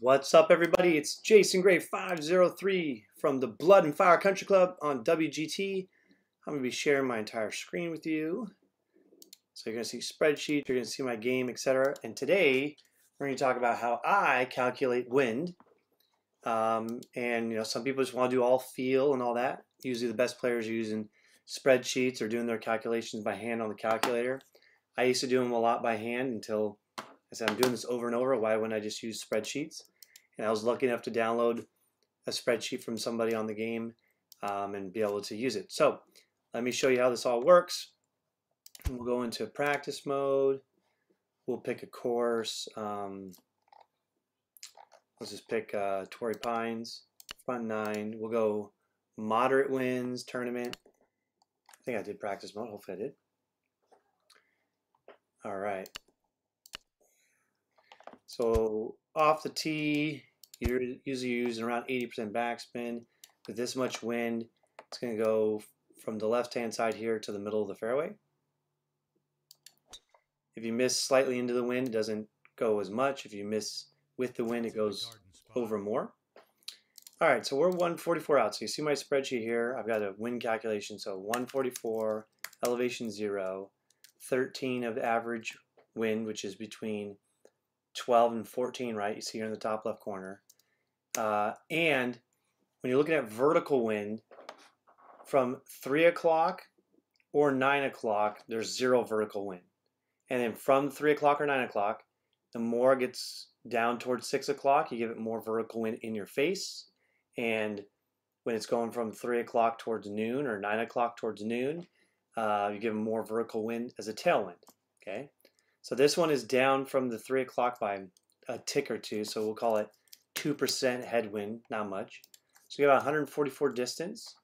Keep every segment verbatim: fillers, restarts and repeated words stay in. What's up, everybody? It's Jason Gray five oh three from the Blood and Fire Country Club on W G T. I'm going to be sharing my entire screen with you. So you're going to see spreadsheets, you're going to see my game, et cetera. And today we're going to talk about how I calculate wind. Um, and you know, some people just want to do all feel and all that. Usually the best players are using spreadsheets or doing their calculations by hand on the calculator. I used to do them a lot by hand until I said, I'm doing this over and over. Why wouldn't I just use spreadsheets? And I was lucky enough to download a spreadsheet from somebody on the game um, and be able to use it. So let me show you how this all works. We'll go into practice mode. We'll pick a course. Um, let's just pick uh, Torrey Pines, front nine. We'll go moderate winds, tournament. I think I did practice mode. Hopefully I did. All right. So off the tee, you're usually using around eighty percent backspin. With this much wind, it's going to go from the left-hand side here to the middle of the fairway. If you miss slightly into the wind, it doesn't go as much. If you miss with the wind, it goes over more. All right, so we're one forty-four out. So you see my spreadsheet here. I've got a wind calculation. So one forty-four, elevation zero, thirteen of average wind, which is between twelve and fourteen, right? You see here in the top left corner. Uh, and when you're looking at vertical wind, from three o'clock or nine o'clock, there's zero vertical wind. And then from three o'clock or nine o'clock, the more it gets down towards six o'clock, you give it more vertical wind in your face. And when it's going from three o'clock towards noon or nine o'clock towards noon, uh, you give them more vertical wind as a tailwind, okay? So this one is down from the three o'clock by a tick or two, so we'll call it two percent headwind, not much. So we got one forty-four distance.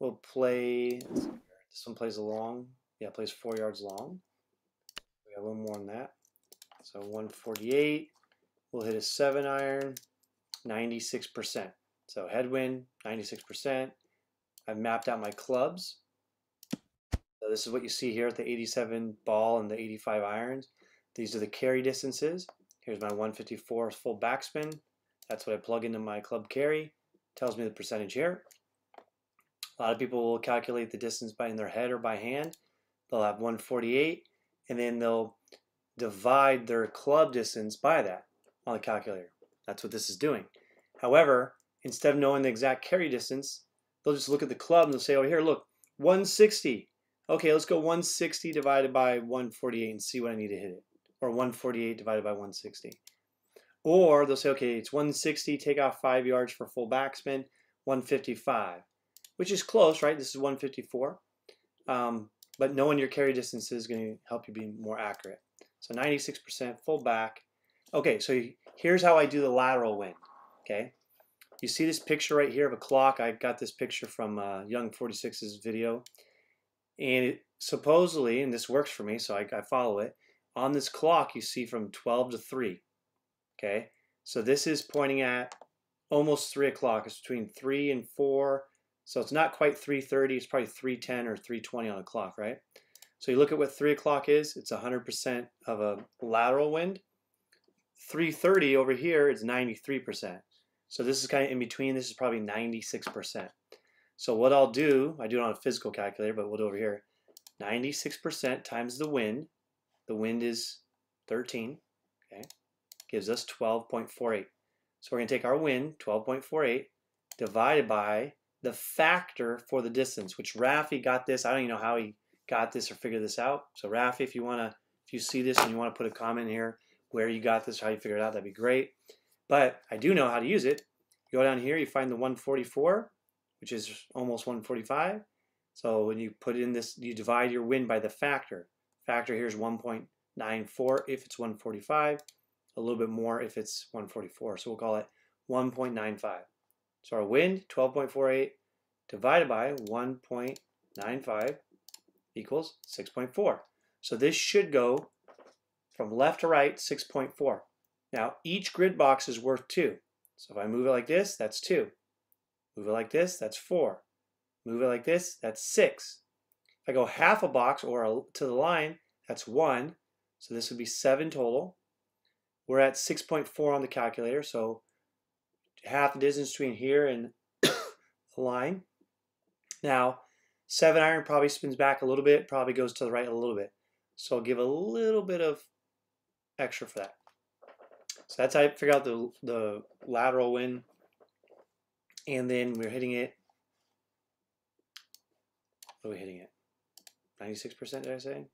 We'll play, this one plays long, yeah, it plays four yards long. We got a little more than that. So one forty-eight, we'll hit a seven iron, ninety-six percent. So headwind, ninety-six percent. I've mapped out my clubs. So this is what you see here at the eighty-seven ball and the eighty-five irons. These are the carry distances. Here's my one fifty-four full backspin. That's what I plug into my club carry. Tells me the percentage here. A lot of people will calculate the distance by in their head or by hand. They'll have one forty-eight, and then they'll divide their club distance by that on the calculator. That's what this is doing. However, instead of knowing the exact carry distance, they'll just look at the club and they'll say, oh, here, look, one sixty. Okay, let's go one sixty divided by one forty-eight and see what I need to hit it. Or one forty-eight divided by one sixty. Or they'll say, okay, it's one sixty, take off five yards for full backspin, one fifty-five, which is close, right? This is one fifty-four. Um, but knowing your carry distance is going to help you be more accurate. So ninety-six percent full back. Okay, so here's how I do the lateral wind, okay? You see this picture right here of a clock. I got this picture from uh, Young forty-six's video. And it, supposedly, and this works for me, so I, I follow it, on this clock you see from twelve to three, okay? So this is pointing at almost three o'clock. It's between three and four, so it's not quite three thirty. It's probably three ten or three twenty on the clock, right? So you look at what three o'clock is. It's one hundred percent of a lateral wind. three thirty over here is ninety-three percent. So this is kind of in between. This is probably ninety-six percent. So what I'll do, I do it on a physical calculator, but we'll do it over here. ninety-six percent times the wind. The wind is thirteen, okay? Gives us twelve point four eight. So we're gonna take our wind, twelve point four eight, divided by the factor for the distance, which Rafi got this. I don't even know how he got this or figured this out. So Rafi, if you wanna, if you see this and you wanna put a comment here where you got this, how you figured it out, that'd be great. But I do know how to use it. You go down here, you find the one forty-four, which is almost one forty-five. So when you put in this, you divide your wind by the factor. Factor here is one point nine four if it's one forty-five, a little bit more if it's one forty-four. So we'll call it one point nine five. So our wind, twelve point four eight divided by one point nine five equals six point four. So this should go from left to right, six point four. Now each grid box is worth two. So if I move it like this, that's two. Move it like this, that's four. Move it like this, that's six. If I go half a box or a, to the line, that's one. So this would be seven total. We're at six point four on the calculator, so half the distance between here and the line. Now, seven iron probably spins back a little bit, probably goes to the right a little bit. So I'll give a little bit of extra for that. So that's how I figure out the, the lateral win. And then we're hitting it. What are we hitting it? ninety-six percent, did I say?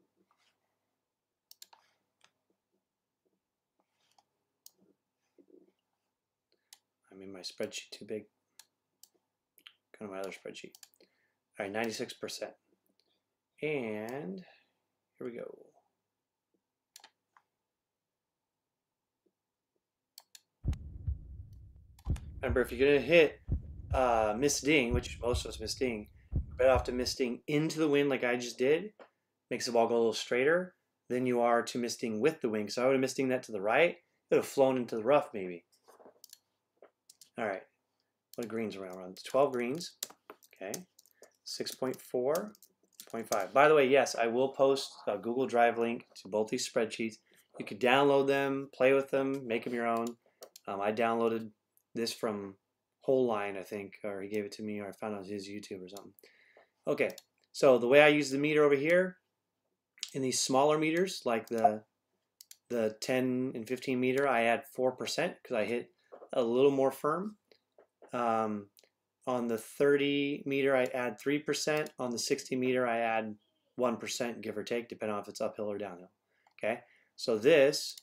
I made my spreadsheet too big. Go to my other spreadsheet. All right, ninety-six percent. And here we go. Remember, if you're going to hit uh, miss ding, which most of us miss ding, better off to miss ding into the wind like I just did. Makes the ball go a little straighter than you are to miss ding with the wind. So I would have miss ding that to the right. It would have flown into the rough maybe. All right. What greens are we on? twelve greens. Okay. six point four, point five. By the way, yes, I will post a Google Drive link to both these spreadsheets. You can download them, play with them, make them your own. Um, I downloaded this from Whole Line, I think, or he gave it to me, or I found it on his YouTube or something. Okay, so the way I use the meter over here, in these smaller meters, like the the ten and fifteen meter, I add four percent because I hit a little more firm. Um, on the thirty meter, I add three percent. On the sixty meter, I add one percent, give or take, depending on if it's uphill or downhill. Okay, so this,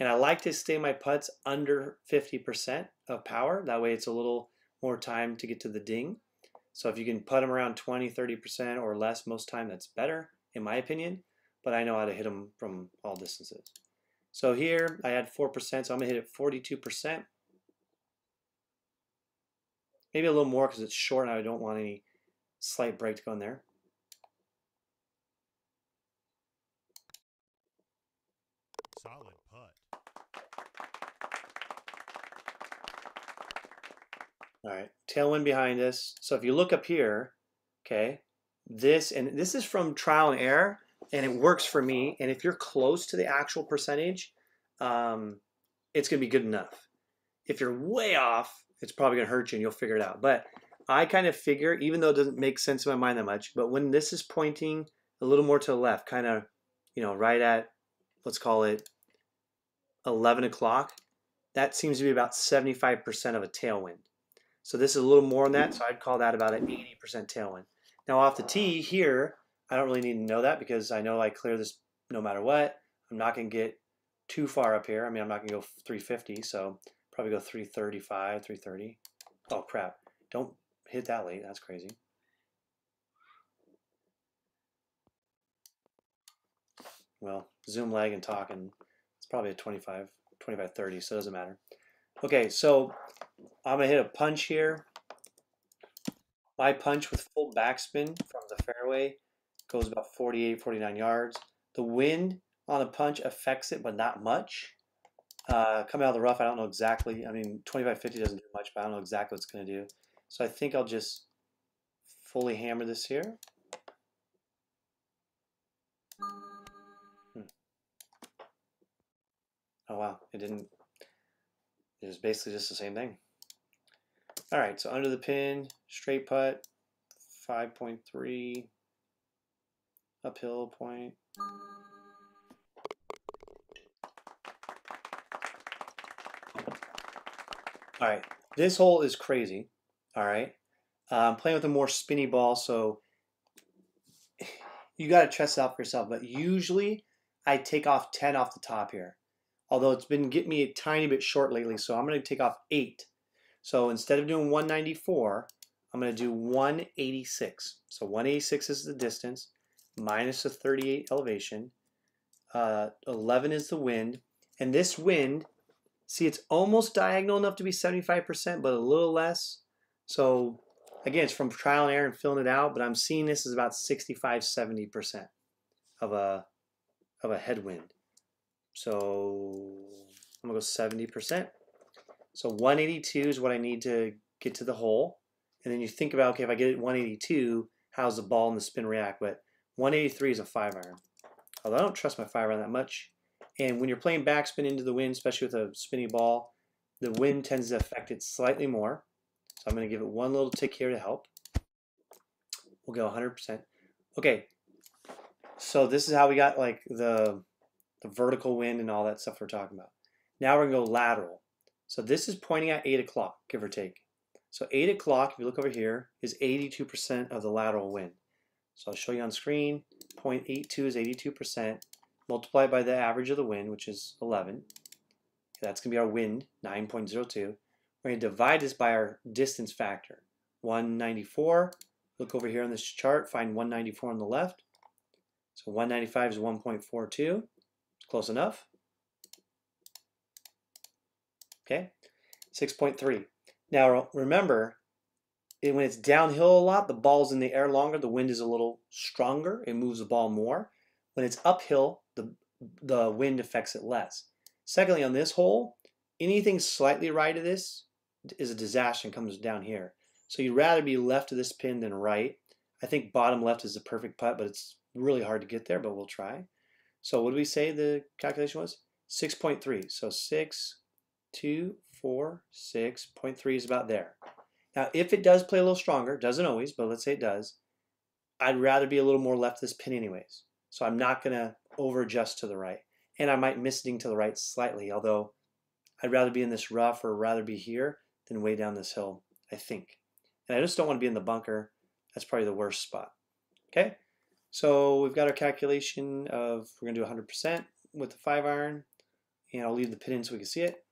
and I like to stay my putts under fifty percent of power. That way it's a little more time to get to the ding. So if you can putt them around twenty, thirty percent or less most time, that's better, in my opinion. But I know how to hit them from all distances. So here I had four percent, so I'm going to hit it forty-two percent. Maybe a little more because it's short and I don't want any slight break to go in there. Solid putt. All right, tailwind behind us. So if you look up here, okay, this, and this is from trial and error, and it works for me. And if you're close to the actual percentage, um, it's going to be good enough. If you're way off, it's probably going to hurt you and you'll figure it out. But I kind of figure, even though it doesn't make sense in my mind that much, but when this is pointing a little more to the left, kind of, you know, right at, let's call it eleven o'clock, that seems to be about seventy-five percent of a tailwind. So this is a little more than that, so I'd call that about an eighty percent tailwind. Now off the tee here, I don't really need to know that because I know I clear this no matter what. I'm not going to get too far up here. I mean, I'm not going to go three fifty, so probably go three thirty-five, three thirty. Oh, crap. Don't hit that late. That's crazy. Well, zoom lag and talk, and it's probably a twenty-five, twenty-five, thirty, so it doesn't matter. Okay, so I'm going to hit a punch here. My punch with full backspin from the fairway goes about forty-eight, forty-nine yards. The wind on the punch affects it, but not much. Uh, coming out of the rough, I don't know exactly. I mean, twenty-five fifty doesn't do much, but I don't know exactly what it's going to do. So I think I'll just fully hammer this here. Hmm. Oh, wow. It didn't. It's basically just the same thing. All right, so under the pin, straight putt, five point three, uphill point. All right, this hole is crazy. All right, I'm playing with a more spinny ball, so you got to test it out for yourself. But usually, I take off ten off the top here. Although it's been getting me a tiny bit short lately, so I'm going to take off eight. So instead of doing one ninety-four, I'm going to do one eighty-six. So one eighty-six is the distance, minus the thirty-eight elevation. Uh, eleven is the wind. And this wind, see, it's almost diagonal enough to be seventy-five percent, but a little less. So again, it's from trial and error and filling it out, but I'm seeing this is about sixty-five, seventy percent of a, of a headwind. So I'm going to go seventy percent. So one eighty-two is what I need to get to the hole. And then you think about, okay, if I get it one eighty-two, how's the ball and the spin react? But one eighty-three is a five iron. Although I don't trust my five iron that much. And when you're playing backspin into the wind, especially with a spinny ball, the wind tends to affect it slightly more. So I'm going to give it one little tick here to help. We'll go one hundred percent. Okay, so this is how we got like the, the vertical wind and all that stuff we're talking about. Now we're going to go lateral. So this is pointing at eight o'clock, give or take. So eight o'clock, if you look over here, is eighty-two percent of the lateral wind. So I'll show you on screen. zero point eight two is eighty-two percent. Multiply by the average of the wind, which is eleven. That's going to be our wind, nine point zero two. We're going to divide this by our distance factor, one ninety-four. Look over here on this chart, find one ninety-four on the left. So one ninety-five is one point four two. Close enough. Okay, six point three. Now remember, when it's downhill a lot, the ball's in the air longer, the wind is a little stronger, it moves the ball more. When it's uphill, the, the wind affects it less. Secondly, on this hole, anything slightly right of this is a disaster and comes down here. So you'd rather be left of this pin than right. I think bottom left is the perfect putt, but it's really hard to get there, but we'll try. So what did we say the calculation was? six point three. So six, two, four, six point three is about there. Now, if it does play a little stronger, doesn't always, but let's say it does, I'd rather be a little more left of this pin anyways. So I'm not going to over-adjust to the right. And I might miss it to the right slightly, although I'd rather be in this rough or rather be here than way down this hill, I think. And I just don't want to be in the bunker. That's probably the worst spot. Okay? So we've got our calculation of, we're going to do one hundred percent with the five iron. And I'll leave the pin in so we can see it.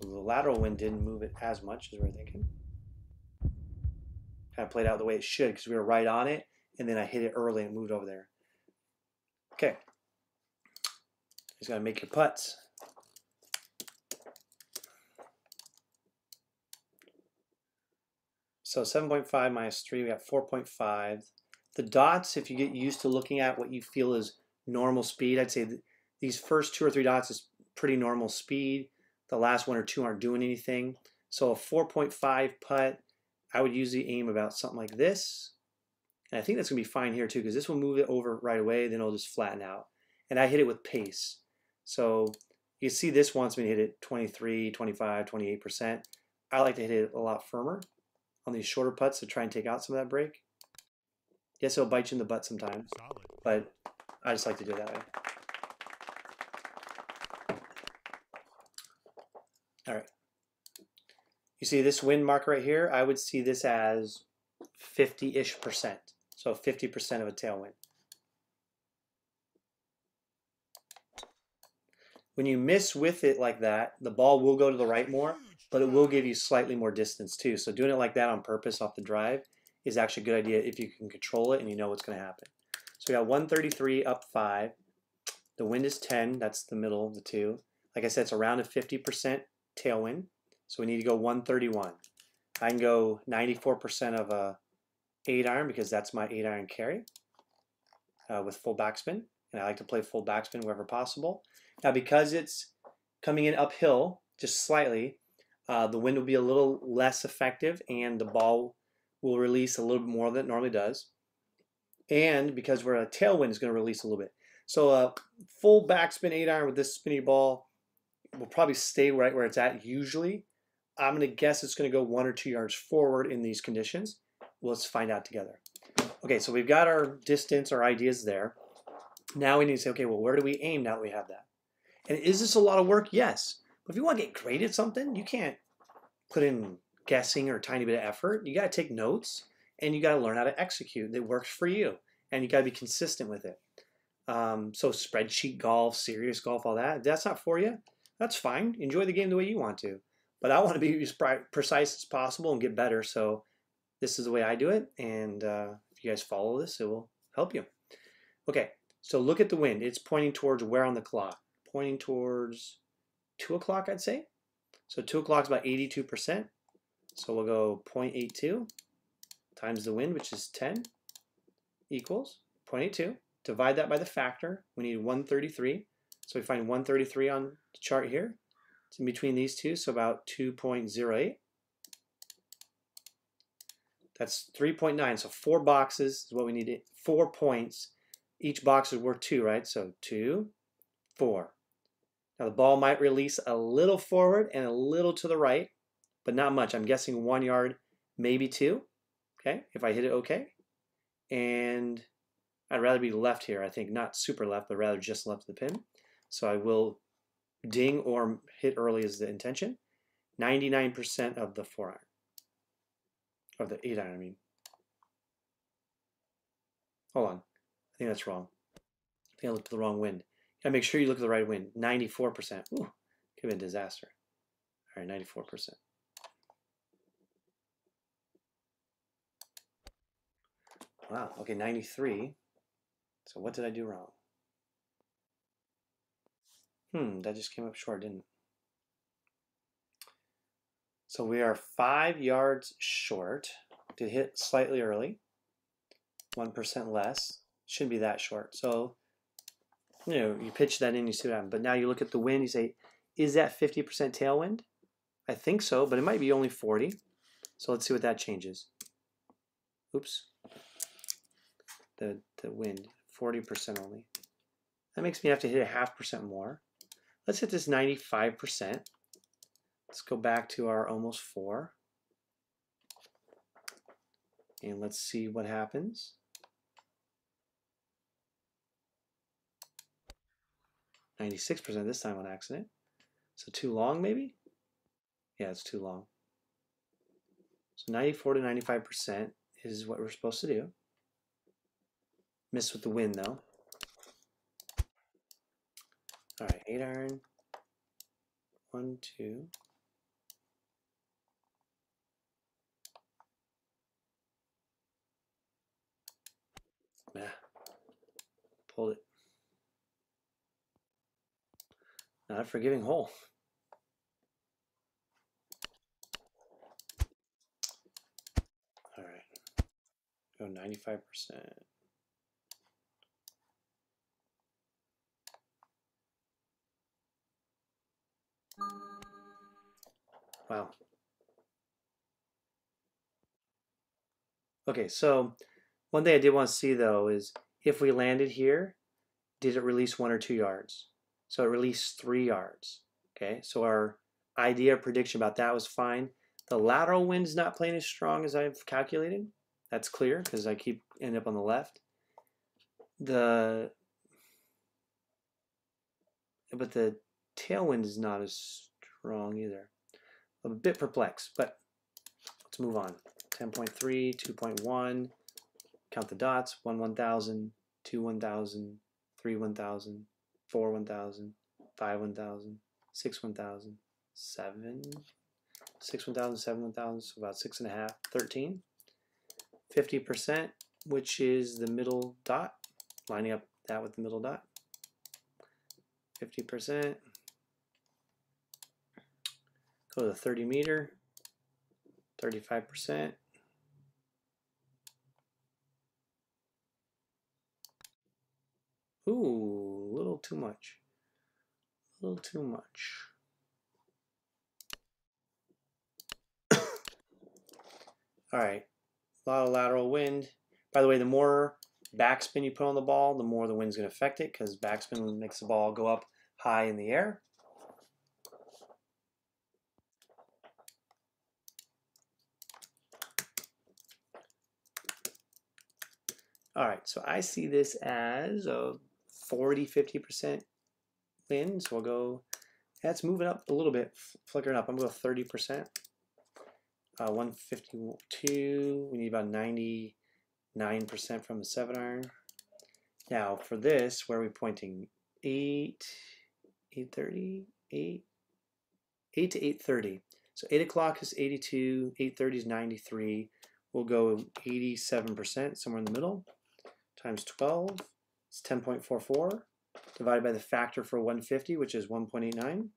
So the lateral wind didn't move it as much as we were thinking. Kind of played out the way it should because we were right on it, and then I hit it early and moved over there. Okay. Just got to make your putts. So seven point five minus three, we got four point five. The dots, if you get used to looking at what you feel is normal speed, I'd say th these first two or three dots is pretty normal speed. The last one or two aren't doing anything. So a four point five putt, I would usually aim about something like this. And I think that's going to be fine here too, because this will move it over right away, then it'll just flatten out. And I hit it with pace. So you see this wants me to hit it twenty-three, twenty-five, twenty-eight percent. I like to hit it a lot firmer on these shorter putts to try and take out some of that break. Yes, it'll bite you in the butt sometimes, solid. But I just like to do it that way. All right, you see this wind marker right here, I would see this as fifty-ish percent, so fifty percent of a tailwind. When you miss with it like that, the ball will go to the right more, but it will give you slightly more distance too. So doing it like that on purpose off the drive is actually a good idea if you can control it and you know what's going to happen. So we got one thirty-three up five, the wind is ten, that's the middle of the two. Like I said, it's around a fifty percent tailwind, so we need to go one thirty-one. I can go ninety-four percent of a eight iron because that's my eight iron carry uh, with full backspin, and I like to play full backspin wherever possible. Now because it's coming in uphill just slightly, uh, the wind will be a little less effective and the ball will release a little bit more than it normally does. And because we're a tailwind, it's going to release a little bit. So a full backspin eight iron with this spinny ball will probably stay right where it's at usually. I'm going to guess it's going to go one or two yards forward in these conditions. Let's find out together. Okay, so we've got our distance, our ideas there. Now we need to say, okay, well, where do we aim now that we have that? And is this a lot of work? Yes. But if you want to get great at something, you can't put in guessing or a tiny bit of effort. You got to take notes, and you got to learn how to execute that works for you, and you got to be consistent with it. Um, so spreadsheet golf, serious golf, all that, that's not for you. That's fine. Enjoy the game the way you want to. But I want to be as precise as possible and get better. So this is the way I do it. And uh, if you guys follow this, it will help you. Okay. So look at the wind. It's pointing towards where on the clock? Pointing towards two o'clock, I'd say. So two o'clock is about eighty-two percent. So we'll go zero point eight two times the wind, which is ten, equals zero point eight two. Divide that by the factor. We need one thirty-three. So we find one thirty-three on the chart here. It's in between these two, so about two point zero eight. That's three point nine, so four boxes is what we need, four points each box is worth two, right? So two, four. Now the ball might release a little forward and a little to the right, but not much. I'm guessing one yard, maybe two. Okay, if I hit it okay. And I'd rather be left here, I think. Not super left, but rather just left of the pin. So I will ding or hit early is the intention. ninety-nine percent of the four iron. Of the eight iron, I mean. Hold on. I think that's wrong. I think I looked at the wrong wind. Gotta make sure you look at the right wind. ninety-four percent. Ooh, could have been a disaster. All right, ninety-four percent. Wow, okay, ninety-three. So what did I do wrong? Hmm, that just came up short, didn't it? So we are five yards short. Did hit slightly early. one percent less. Shouldn't be that short. So, you know, you pitch that in, you see what happens. But now you look at the wind, you say, is that fifty percent tailwind? I think so, but it might be only forty. So let's see what that changes. Oops. The, the wind, forty percent only. That makes me have to hit a half percent more. Let's hit this ninety-five percent. Let's go back to our almost four. And let's see what happens. ninety-six percent this time on accident. So too long maybe? Yeah, it's too long. So ninety-four to ninety-five percent is what we're supposed to do. Miss with the wind though. All right, eight iron. One, two. Nah. Pulled it. Not a forgiving hole. All right. Go ninety-five percent. Wow. Okay, so one thing I did want to see though is if we landed here, did it release one or two yards? So it released three yards. Okay, so our idea of prediction about that was fine. The lateral wind's not playing as strong as I've calculated. That's clear because I keep end up on the left. The but the tailwind is not as strong either. I'm a bit perplexed, but let's move on. ten point three, two point one, count the dots, one one thousand, two one thousand, three one thousand, four one thousand, five one thousand, six one thousand, seven, six one thousand, seven one thousand, so about six and a half, thirteen, fifty percent, which is the middle dot, lining up that with the middle dot, fifty percent. Go to the thirty meter, thirty-five percent. Ooh, a little too much. A little too much. All right, a lot of lateral wind. By the way, the more backspin you put on the ball, the more the wind's going to affect it because backspin makes the ball go up high in the air. All right, so I see this as a forty, fifty percent win. So we'll go, that's moving up a little bit, flickering up. I'm going to go thirty percent. Uh, one fifty-two, we need about ninety-nine percent from the seven iron. Now for this, where are we pointing? eight, eight thirty, eight, eight to eight thirty. So eight o'clock is eighty-two, eight thirty is ninety-three. We'll go eighty-seven percent, somewhere in the middle. Times twelve, it's ten point four four, divided by the factor for one fifty, which is one point eight nine,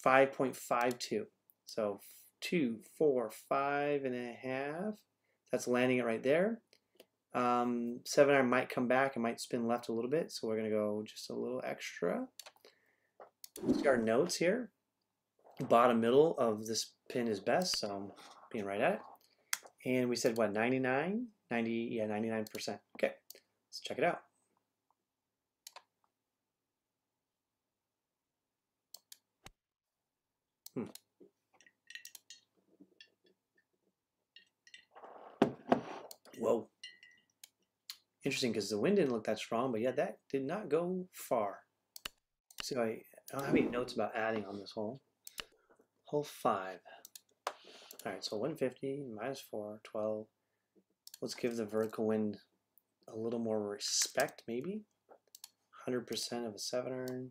five point five two. So two, four, five and a half. That's landing it right there. Um, seven iron might come back and might spin left a little bit, so we're gonna go just a little extra. See our notes here. Bottom middle of this pin is best, so I'm being right at it. And we said what, ninety-nine, ninety, yeah, ninety-nine percent. Okay, Let's check it out. Hmm. Whoa. Interesting, because the wind didn't look that strong, but yeah, that did not go far. So I, I don't have any notes about adding on this hole. Hole five. All right, so one fifty, minus four, twelve. Let's give the vertical wind a little more respect, maybe. one hundred percent of a seven iron.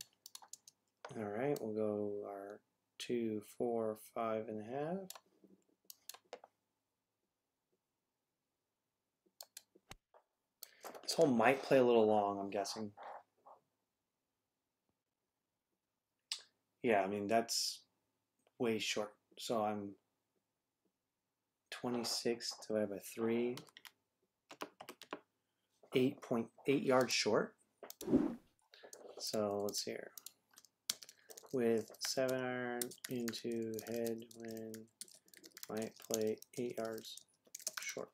All right, we'll go our two, four, five and a half. This hole might play a little long, I'm guessing. Yeah, I mean, that's way short. So I'm twenty-six divided by three, eight point eight yards short. So let's see here. With seven iron into head when might play eight yards short.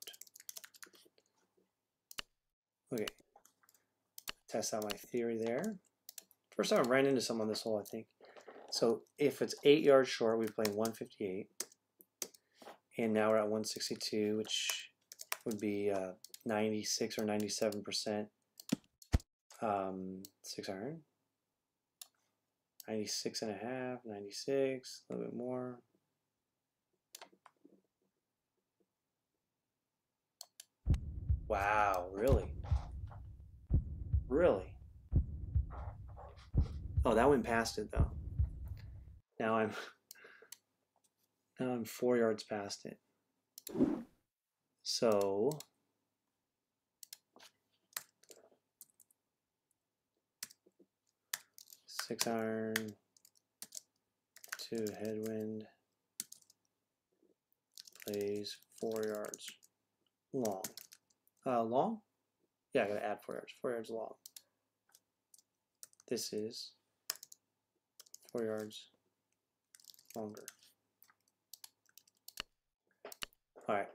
Okay, test out my theory there. First time I ran into someone this hole, I think. So if it's eight yards short, we play one fifty-eight, and now we're at one sixty-two, which would be uh, ninety-six or ninety-seven percent um, six iron, ninety-six and a half, ninety-six, a little bit more. Wow, really, really. Oh, that went past it though. Now I'm now I'm four yards past it. So six iron to headwind plays four yards long. Uh, long? Yeah, I gotta add four yards. Four yards long. This is four yards. Longer. All right,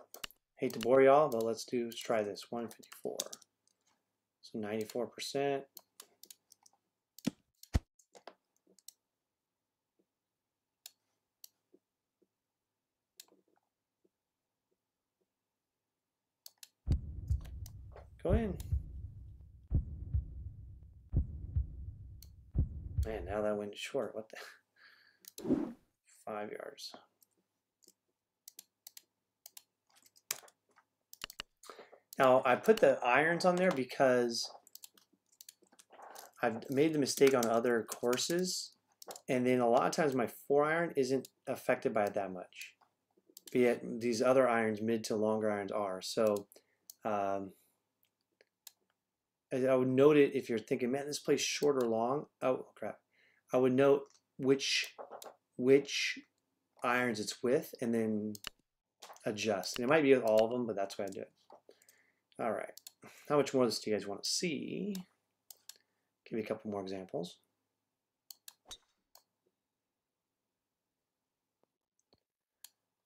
hate to bore y'all, but let's do let's try this one fifty-four. So ninety-four percent. Go in. Man, now that went short. What the? Five yards. Now I put the irons on there because I've made the mistake on other courses, and then a lot of times my four iron isn't affected by it that much, be it these other irons, mid to longer irons are. So um, I would note it if you're thinking, man, this plays short or long. Oh crap! I would note which. which irons it's with, and then adjust. And it might be with all of them, but that's why I do it. All right. How much more of this do you guys want to see? Give you a couple more examples.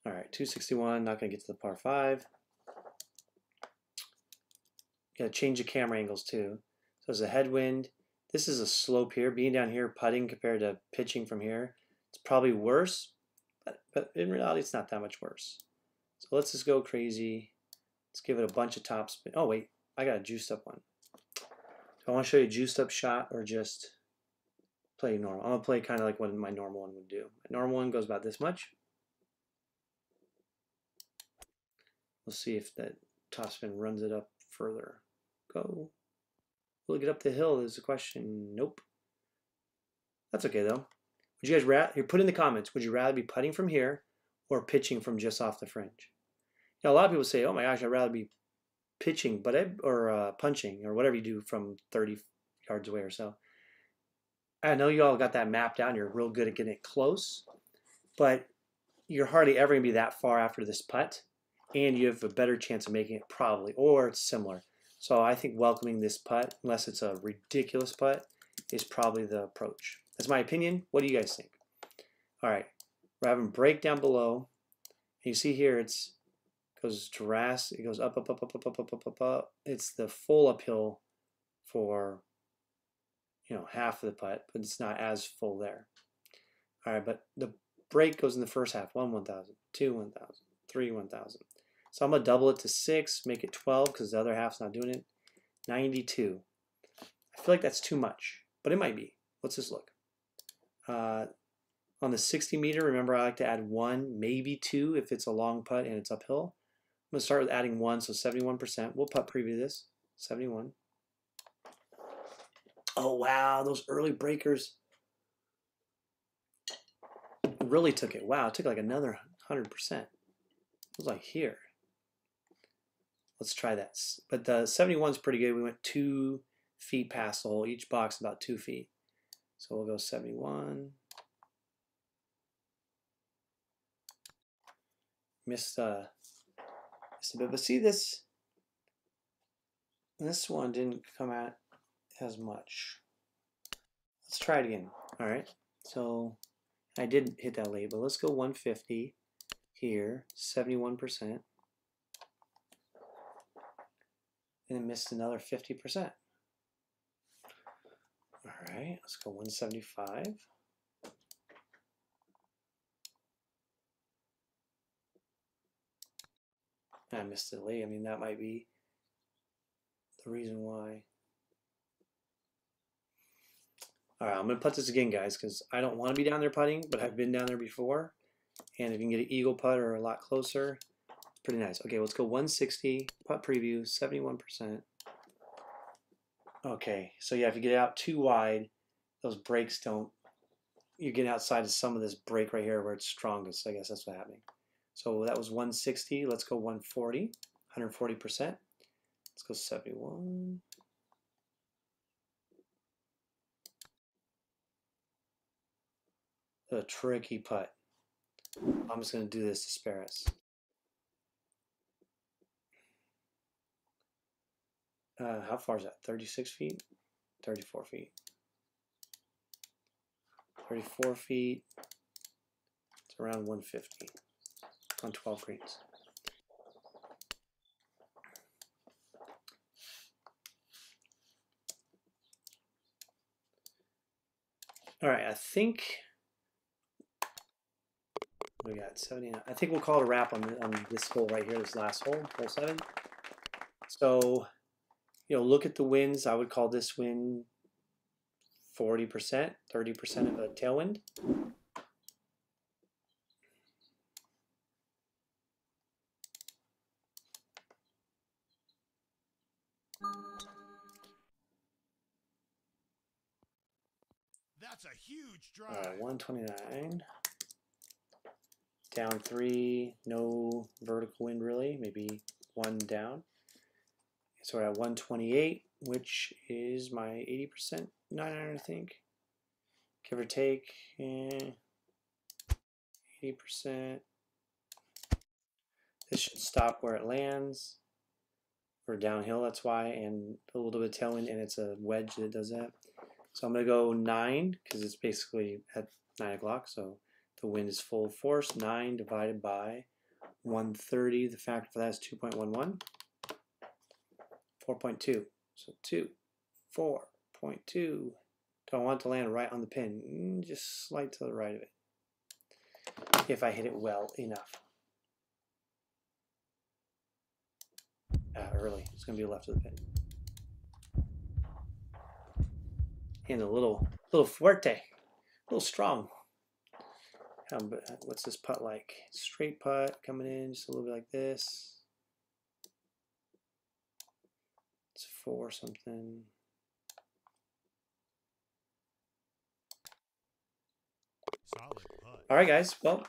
All right, two sixty-one, not going to get to the par five. Got to change the camera angles too. So there's a headwind. This is a slope here. Being down here, putting compared to pitching from here, it's probably worse, but, but in reality, it's not that much worse. So let's just go crazy. Let's give it a bunch of top spin. Oh, wait, I got a juiced up one. So I want to show you a juiced up shot or just play normal. I'm going to play kind of like what my normal one would do. My normal one goes about this much. We'll see if that top spin runs it up further. Go. Will it get up the hill? There's a question. Nope. That's okay, though. Would you guys rather, you put in the comments, would you rather be putting from here or pitching from just off the fringe? Now, a lot of people say, oh my gosh, I'd rather be pitching but I, or uh, punching or whatever you do from thirty yards away or so. I know you all got that mapped out and you're real good at getting it close, but you're hardly ever going to be that far after this putt, and you have a better chance of making it probably, or it's similar. So I think welcoming this putt, unless it's a ridiculous putt, is probably the approach. That's my opinion. What do you guys think? All right, we're having break down below. And you see here, it's goes to ras. It goes up, up, up, up, up, up, up, up, up, up. It's the full uphill for, you know, half of the putt, but it's not as full there. All right, but the break goes in the first half, one one thousand, two one thousand, three one thousand. So I'm going to double it to six, make it twelve because the other half's not doing it, ninety-two. I feel like that's too much, but it might be. Let's just look. Uh, on the sixty meter, remember I like to add one, maybe two if it's a long putt and it's uphill. I'm going to start with adding one, so seventy-one percent. We'll putt preview this, seventy-one. Oh, wow, those early breakers really took it. Wow, it took like another one hundred percent. It was like here. Let's try that. But the seventy-one is pretty good. We went two feet past the hole. Each box about two feet. So we'll go seventy-one. Missed, uh, missed a bit. But see this, this one didn't come out as much. Let's try it again. All right. So I did hit that late, but let's go one fifty here, seventy-one percent, and then missed another fifty percent. All right, let's go one seventy-five. I missed it late. I mean, that might be the reason why. All right, I'm going to putt this again, guys, because I don't want to be down there putting, but I've been down there before. And if you can get an eagle putt or a lot closer, it's pretty nice. Okay, let's go one sixty, putt preview, seventy-one percent. Okay, so yeah, if you get out too wide, those breaks don't, you get outside of some of this break right here where it's strongest. I guess that's what's happening. So that was one sixty. Let's go one forty, one forty percent. Let's go seventy-one. A tricky putt. I'm just going to do this to spare us. Uh, how far is that? thirty-six feet? thirty-four feet. thirty-four feet. It's around one fifty on twelve greens. All right, I think we got seventy-nine. I think we'll call it a wrap on, the, on this hole right here, this last hole, hole seven. So, you know, look at the wins. I would call this win forty percent, thirty percent of a tailwind. That's a huge drive. Uh, one twenty-nine. Down three, no vertical wind really, maybe one down. So we're at one twenty-eight, which is my eighty percent nine iron, I think. Give or take, eh, eighty percent. This should stop where it lands. We're downhill, that's why, and a little bit of tailwind, and it's a wedge that does that. So I'm gonna go nine, because it's basically at nine o'clock, so. The wind is full force, nine divided by one thirty. The factor for that is two point one one. four point two. So two, four point two. Do I want to land right on the pin? Just slight to the right of it. If I hit it well enough. Ah, early. It's going to be left of the pin. And a little, little fuerte. A little strong. Um, but what's this putt like? Straight putt coming in just a little bit like this. It's four something. Solid putt. All right, guys. Well,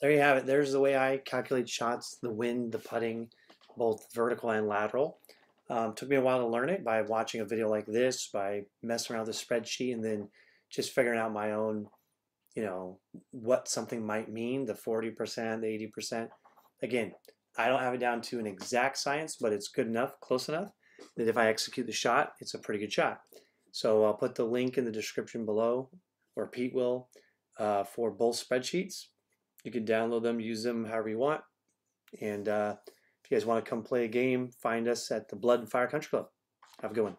there you have it. There's the way I calculate shots, the wind, the putting, both vertical and lateral. Um, took me a while to learn it by watching a video like this, by messing around with a spreadsheet, and then just figuring out my own, you know, what something might mean, the forty percent, the eighty percent. Again, I don't have it down to an exact science, but it's good enough, close enough, that if I execute the shot, it's a pretty good shot. So I'll put the link in the description below, or Pete will, uh, for both spreadsheets. You can download them, use them however you want. And uh, if you guys want to come play a game, find us at the Blood and Fire Country Club. Have a good one.